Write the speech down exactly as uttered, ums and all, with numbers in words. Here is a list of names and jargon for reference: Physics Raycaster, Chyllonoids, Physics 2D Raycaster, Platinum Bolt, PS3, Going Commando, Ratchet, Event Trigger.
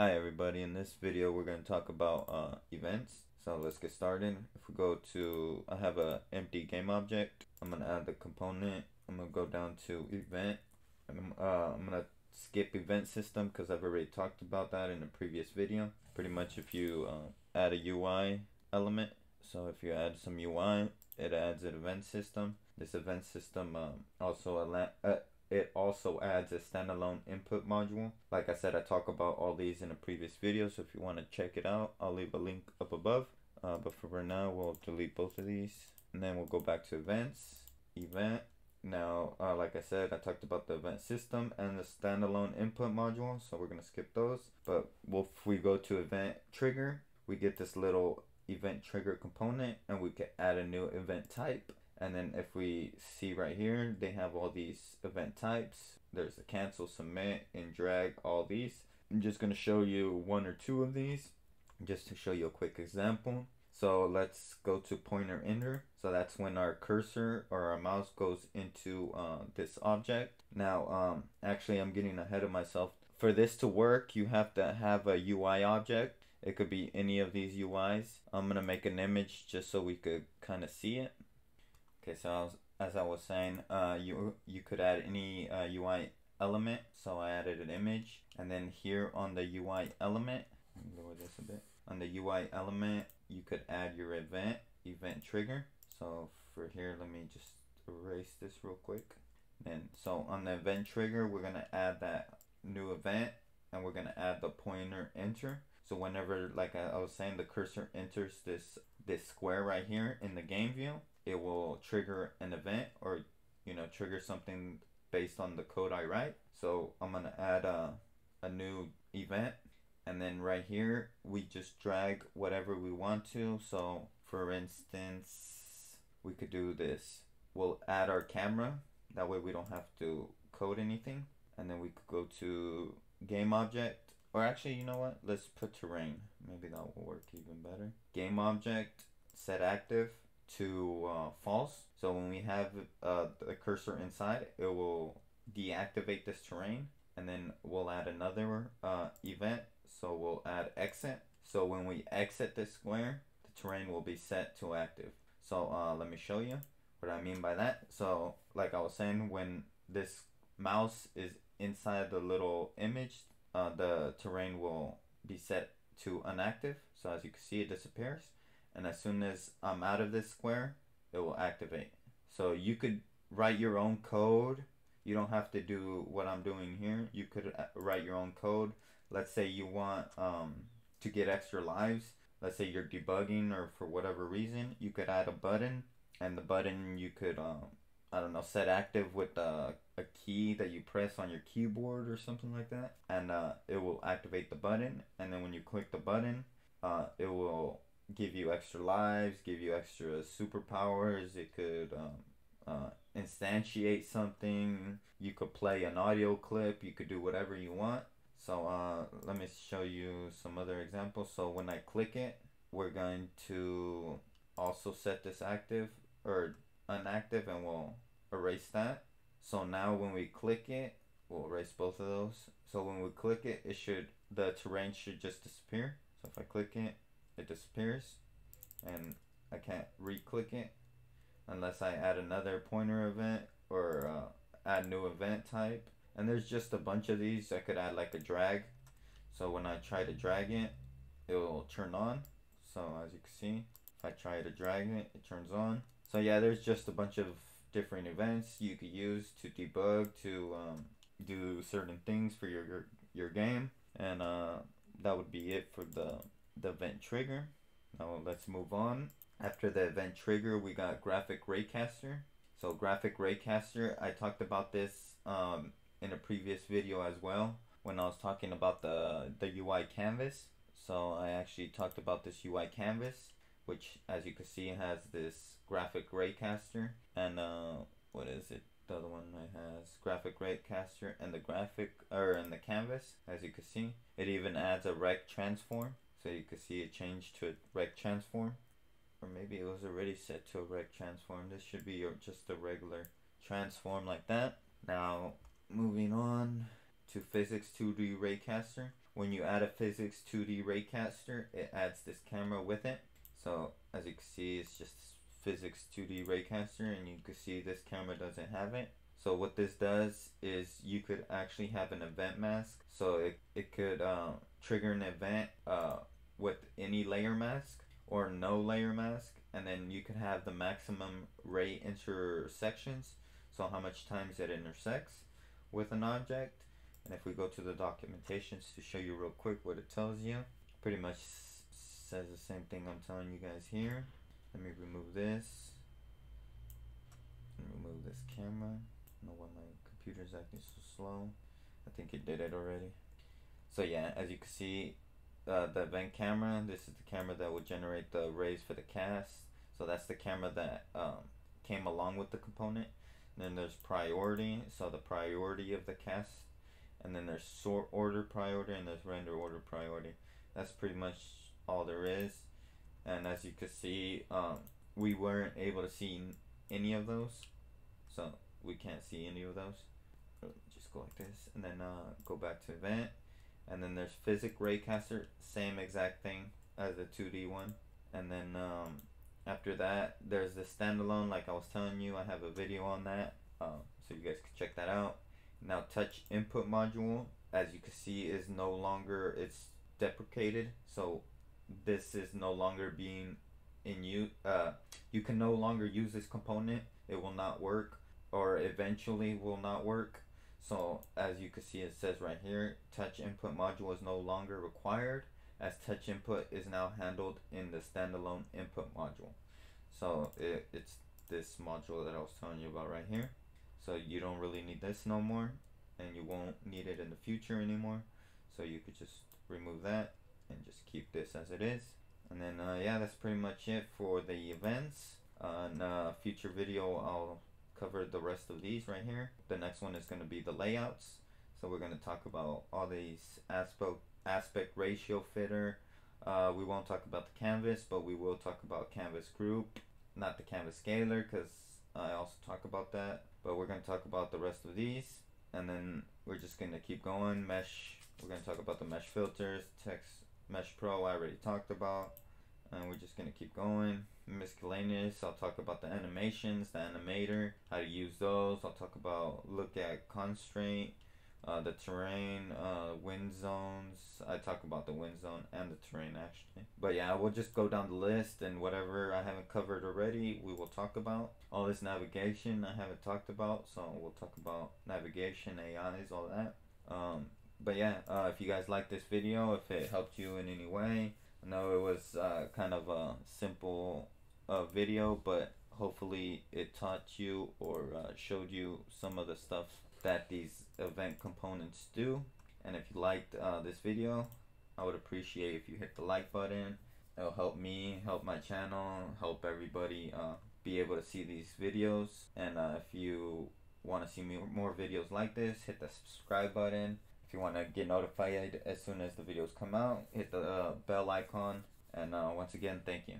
Hi everybody, in this video we're going to talk about uh, events. So let's get started. If we go to, I have an empty game object. I'm going to add the component. I'm going to go down to event. I'm, uh, I'm going to skip event system because I've already talked about that in a previous video. Pretty much if you uh, add a U I element, so if you add some U I, it adds an event system. This event system um, also allows, it also adds a standalone input module. Like I said, I talk about all these in a previous video, so if you want to check it out, I'll leave a link up above. Uh, but for now, we'll delete both of these. And then we'll go back to events, event. Now, uh, like I said, I talked about the event system and the standalone input module, so we're gonna skip those. But we'll, if we go to event trigger, we get this little event trigger component, and we can add a new event type. And then if we see right here, they have all these event types. There's the cancel, submit, and drag, all these. I'm just gonna show you one or two of these just to show you a quick example. So let's go to pointer enter. So that's when our cursor or our mouse goes into uh, this object. Now, um, actually I'm getting ahead of myself. For this to work, you have to have a U I object. It could be any of these U Is. I'm gonna make an image just so we could kind of see it. Okay, so I was, as I was saying, uh, you you could add any uh, U I element. So I added an image, and then here on the U I element, let me lower this a bit. On the U I element, you could add your event, event trigger. So for here, let me just erase this real quick. Then, so on the event trigger, we're gonna add that new event, and we're gonna add the pointer enter. So whenever, like I, I was saying, the cursor enters this this square right here in the game view, it will trigger an event, or you know, trigger something based on the code I write. So I'm gonna add a, a new event, and then right here we just drag whatever we want to. So for instance, we could do this. We'll add our camera, that way we don't have to code anything. And then we could go to game object, or actually, you know what, let's put terrain, maybe that will work even better. Game object, set active to uh, false. So when we have uh, the cursor inside, it will deactivate this terrain. And then we'll add another uh, event. So we'll add exit. So when we exit this square, the terrain will be set to active. So uh, let me show you what I mean by that. So like I was saying, when this mouse is inside the little image, uh, the terrain will be set to inactive. So as you can see, it disappears. And as soon as I'm out of this square, it will activate. So you could write your own code. You don't have to do what I'm doing here. You could write your own code. Let's say you want um, to get extra lives. Let's say you're debugging or for whatever reason, you could add a button, and the button you could, um, I don't know, set active with a, a key that you press on your keyboard or something like that. And uh, it will activate the button. And then when you click the button, uh, it will give you extra lives, give you extra superpowers. It could um, uh, instantiate something. You could play an audio clip. You could do whatever you want. So uh, let me show you some other examples. So when I click it, we're going to also set this active or inactive, and we'll erase that. So now when we click it, we'll erase both of those. So when we click it, it should, the terrain should just disappear. So if I click it, it disappears, and I can't re-click it unless I add another pointer event or uh, add new event type. And there's just a bunch of these. I could add like a drag, so when I try to drag it, it will turn on. So as you can see, if I try to drag it, it turns on. So yeah, there's just a bunch of different events you could use to debug, to um, do certain things for your your, your game. And uh, that would be it for the the event trigger. Now let's move on. After the event trigger, we got graphic raycaster. So graphic raycaster, I talked about this um, in a previous video as well, when I was talking about the, the U I canvas. So I actually talked about this U I canvas, which as you can see has this graphic raycaster, and uh, what is it? The other one that has graphic raycaster and the graphic, or and the canvas. As you can see, it even adds a rec transform. So you can see it changed to a rec transform, or maybe it was already set to a rec transform. This should be just a regular transform like that. Now moving on to Physics two D Raycaster. When you add a Physics two D Raycaster, it adds this camera with it. So as you can see, it's just Physics two D Raycaster, and you can see this camera doesn't have it. So what this does is you could actually have an event mask. So it, it could uh, trigger an event uh, with any layer mask or no layer mask. And then you could have the maximum ray intersections. So how much times it intersects with an object. And if we go to the documentations to show you real quick what it tells you, pretty much says the same thing I'm telling you guys here. Let me remove this. Let me remove this camera. I don't know why my computer's acting so slow. I think it did it already. So yeah, as you can see, uh, the event camera, this is the camera that will generate the rays for the cast. So that's the camera that um, came along with the component. And then there's priority, so the priority of the cast. And then there's sort order priority, and there's render order priority. That's pretty much all there is. And as you can see, um, we weren't able to see any of those. So we can't see any of those. Just go like this, and then uh, go back to event. And then there's Physics Raycaster, same exact thing as the two D one. And then um, after that, there's the standalone, like I was telling you, I have a video on that. Um, so you guys can check that out. Now touch input module, as you can see, is no longer, it's deprecated. So this is no longer being in use. Uh, you can no longer use this component. It will not work, or eventually will not work. So as you can see, it says right here, touch input module is no longer required, as touch input is now handled in the standalone input module. So it, it's this module that I was telling you about right here. So you don't really need this no more, and you won't need it in the future anymore. So you could just remove that and just keep this as it is. And then uh, yeah, that's pretty much it for the events. Uh, in a future video, I'll cover the rest of these right here. The next one is going to be the layouts. So we're going to talk about all these aspect, aspect ratio fitter. Uh, we won't talk about the canvas, but we will talk about canvas group, not the canvas scaler, because I also talk about that. But we're going to talk about the rest of these, and then we're just going to keep going. Mesh, we're going to talk about the mesh filters. Text Mesh Pro I already talked about, and we're just going to keep going. Miscellaneous, I'll talk about the animations, the animator, how to use those. I'll talk about look at constraint, uh, the terrain, uh, wind zones. I talk about the wind zone and the terrain actually. But yeah, we'll just go down the list, and whatever I haven't covered already, we will talk about. All this navigation I haven't talked about, so we'll talk about navigation, A Is, all that. Um, but yeah, uh, if you guys like this video, if it helped you in any way, I know it was uh, kind of a simple uh, video, but hopefully it taught you or uh, showed you some of the stuff that these event components do. And if you liked uh, this video, I would appreciate if you hit the like button. It'll help me, help my channel, help everybody uh, be able to see these videos. And uh, if you want to see more videos like this, hit the subscribe button. If you want to get notified as soon as the videos come out, hit the uh, bell icon. And uh, once again, thank you.